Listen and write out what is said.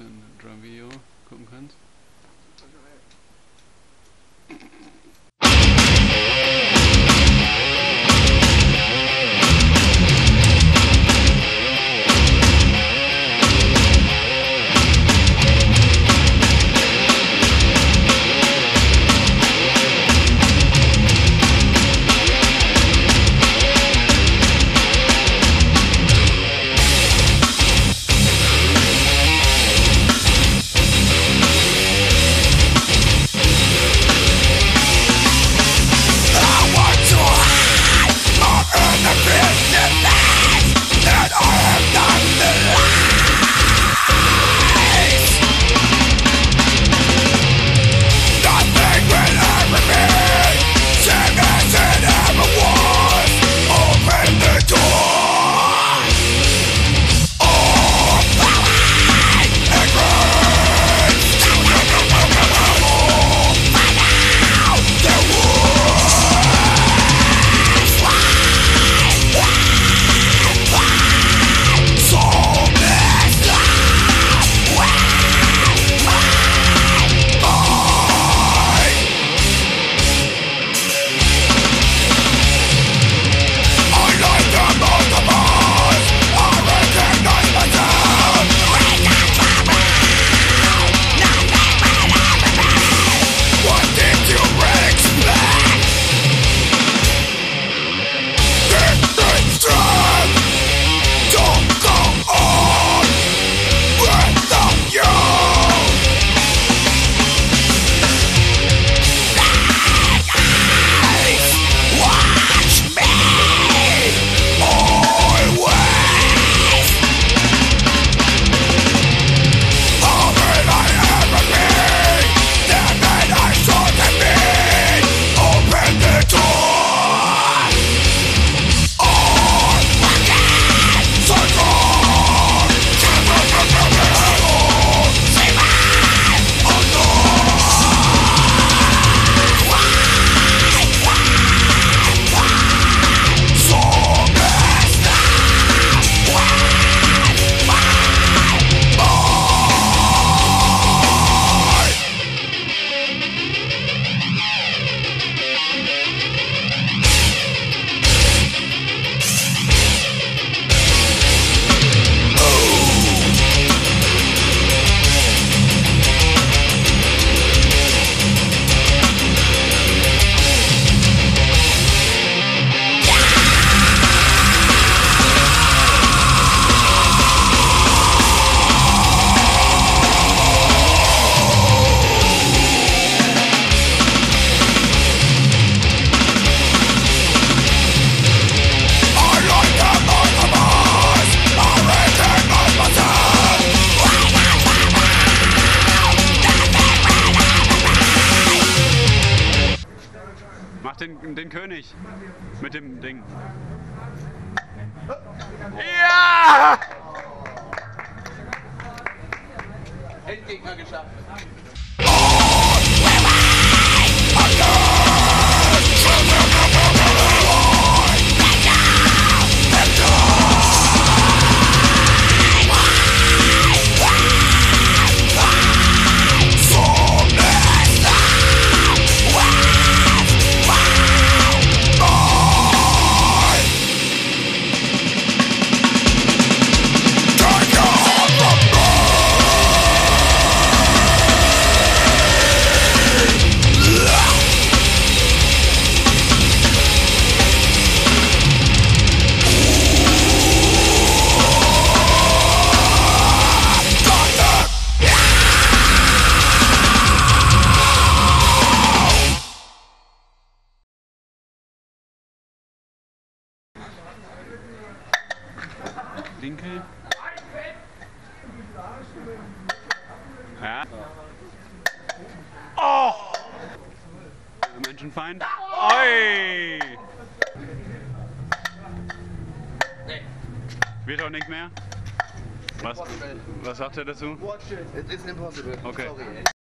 ein Drum-Video gucken kannst. Mach den König mit dem Ding. Ja! Endgegner geschafft. Winkel. Ja. Oh! Menschenfeind. Oi! Wird auch nicht mehr. Was sagt er dazu? It is impossible. Okay.